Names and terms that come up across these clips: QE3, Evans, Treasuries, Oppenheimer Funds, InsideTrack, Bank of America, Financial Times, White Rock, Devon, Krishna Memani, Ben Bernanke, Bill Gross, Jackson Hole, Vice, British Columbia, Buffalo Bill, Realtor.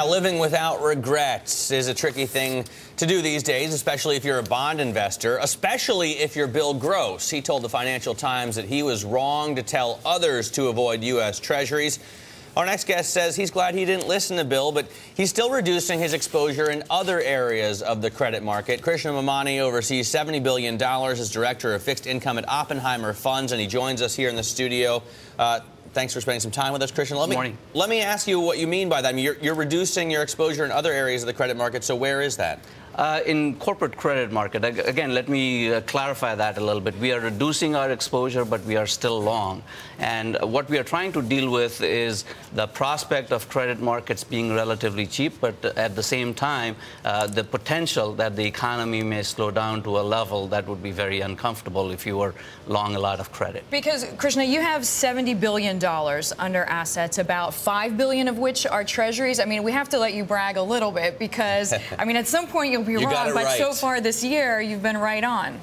Now, living without regrets is a tricky thing to do these days, especially if you're a bond investor, especially if you're Bill Gross. He told the Financial Times that he was wrong to tell others to avoid U.S. Treasuries. Our next guest says he's glad he didn't listen to Bill, but he's still reducing his exposure in other areas of the credit market. Krishna Memani oversees $70 billion as director of fixed income at Oppenheimer Funds, and he joins us here in the studio. Thanks for spending some time with us, Krishna. Let me ask you what you mean by that. I mean, you're reducing your exposure in other areas of the credit market, so where is that? In corporate credit market, again, let me clarify that a little bit. We are reducing our exposure, but we are still long. And what we are trying to deal with is the prospect of credit markets being relatively cheap, but at the same time, the potential that the economy may slow down to a level that would be very uncomfortable if you were long a lot of credit. Because, Krishna, you have $70 billion under assets, about $5 billion of which are treasuries. I mean, we have to let you brag a little bit because, I mean, at some point, you're wrong, but right. So far this year, you've been right on.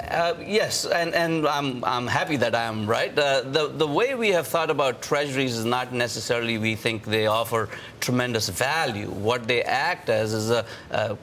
Yes, and I'm happy that I am right. The way we have thought about treasuries is not necessarily we think they offer tremendous value. What they act as is a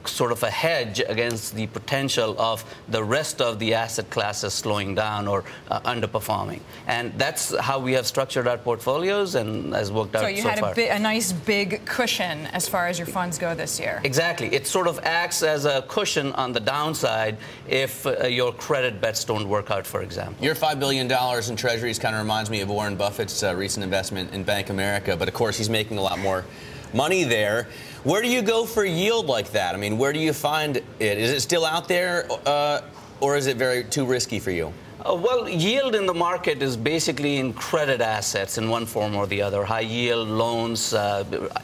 sort of a hedge against the potential of the rest of the asset classes slowing down or underperforming. And that's how we have structured our portfolios and has worked out so far. So you had a nice big cushion as far as your funds go this year. Exactly. It sort of acts as a cushion on the downside if your credit bets don't work out, for example. Your $5 billion in treasuries kind of reminds me of Warren Buffett's recent investment in Bank of America, but of course he's making a lot more money there. Where do you go for yield like that? I mean, where do you find it? Is it still out there or is it too risky for you? Well, yield in the market is basically in credit assets in one form or the other. High yield loans,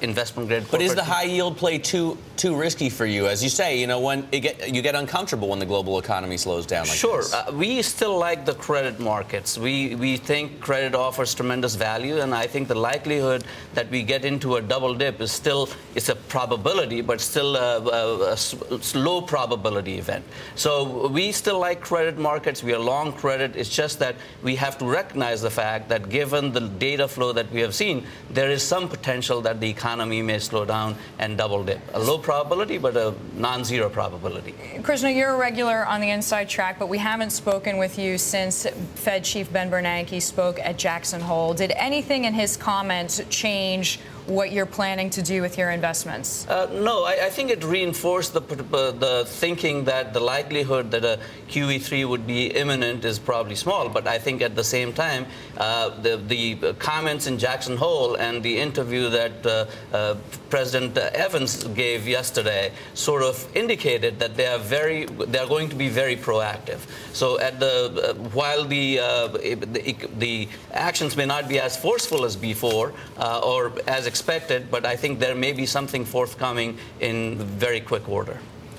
investment grade. But is the high yield play too risky for you? As you say, you know, when you get uncomfortable when the global economy slows down. Like sure, this. We still like the credit markets. We think credit offers tremendous value, and I think the likelihood that we get into a double dip is it's a probability, but still a low probability event. So we still like credit markets. We are long credit. It's just that we have to recognize the fact that given the data flow that we have seen, there is some potential that the economy may slow down and double dip. A low probability, but a non-zero probability. Krishna, you're a regular on the Inside Track, but we haven't spoken with you since Fed Chief Ben Bernanke spoke at Jackson Hole. Did anything in his comments change what you're planning to do with your investments? No, I think it reinforced the thinking that the likelihood that a QE3 would be imminent is probably small, but I think at the same time, the comments in Jackson Hole and the interview that President Evans gave yesterday sort of indicated that they are going to be very proactive. So while the actions may not be as forceful as before or as expected, but I think there may be something forthcoming in very quick order.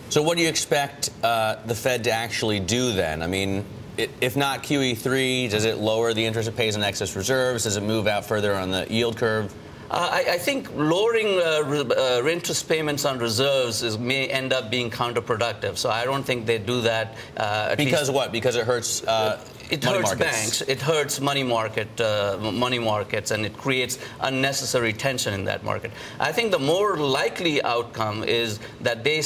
So what do you expect the Fed to actually do then? I mean, if not QE3, does it lower the interest it pays on excess reserves? Does it move out further on the yield curve? I think lowering interest payments on reserves may end up being counterproductive. So I don't think they do that. Because what? Because it hurts. It hurts banks. It hurts money markets, and it creates unnecessary tension in that market. I think the more likely outcome is that they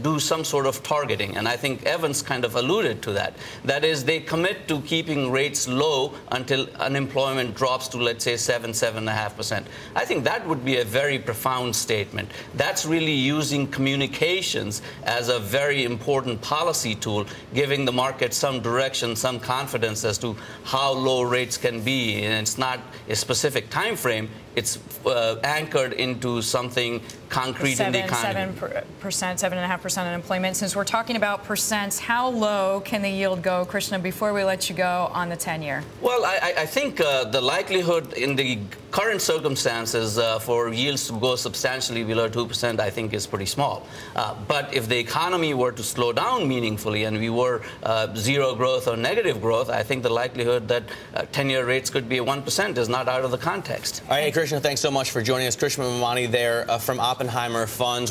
do some sort of targeting, and I think Evans kind of alluded to that. That is, they commit to keeping rates low until unemployment drops to, let's say, 7–7.5%. I think that would be a very profound statement. That's really using communications as a very important policy tool, giving the market some direction, some confidence as to how low rates can be, and it's not a specific time frame. It's anchored into something concrete in the economy. 7%, 7.5% unemployment. Since we're talking about percents, how low can the yield go, Krishna, before we let you go on the 10-year? Well, I think the likelihood in the current circumstances for yields to go substantially below 2%, I think, is pretty small. But if the economy were to slow down meaningfully and we were zero growth or negative growth, I think the likelihood that 10-year rates could be 1% is not out of the context. All right, Krishna, thanks so much for joining us. Krishna Memani there from Oppenheimer Funds.